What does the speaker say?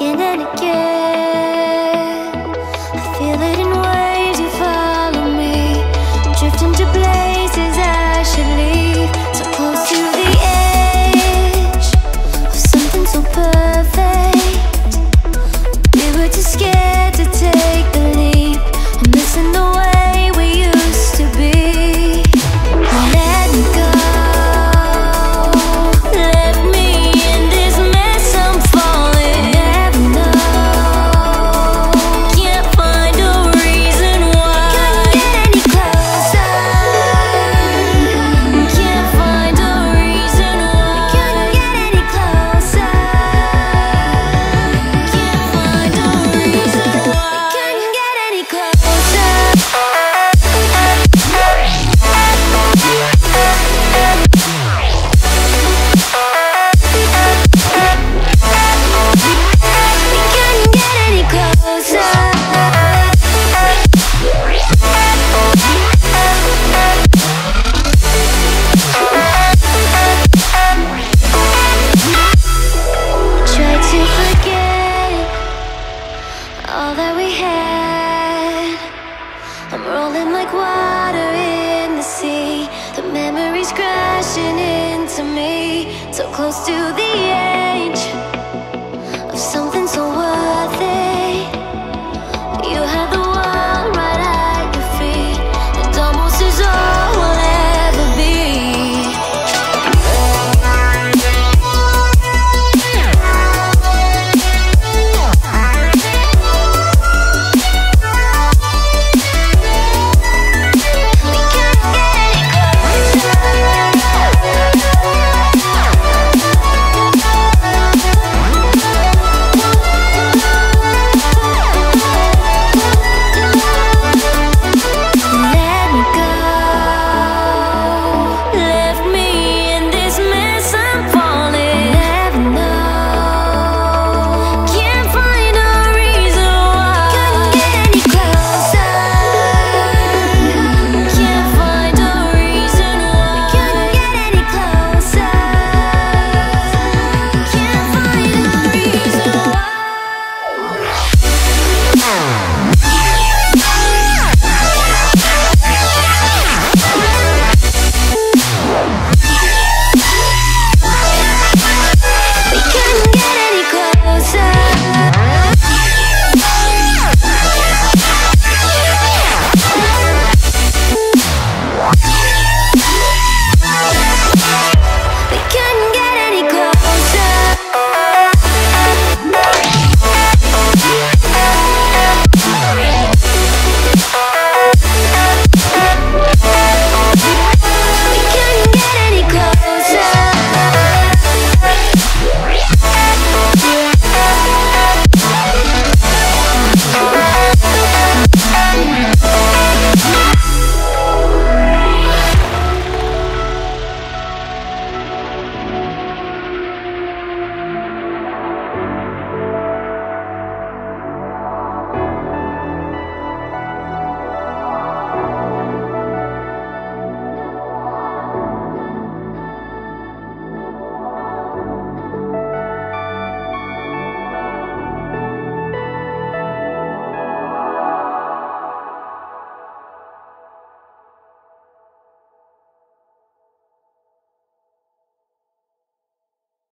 again and again. I feel it in waves you follow me, drifting to places I should leave. So close to the edge of something so perfect, we were too scared to take the leap. I'm missing the way we used to be. Let me go, let me in this mess I'm falling. I never know, can't find a reason why. Couldn't get any closer, can't find a reason why. Couldn't get any closer, can't find a reason why. Couldn't get any closer. All that we had, I'm rolling like water in the sea. The memories crashing into me, so close to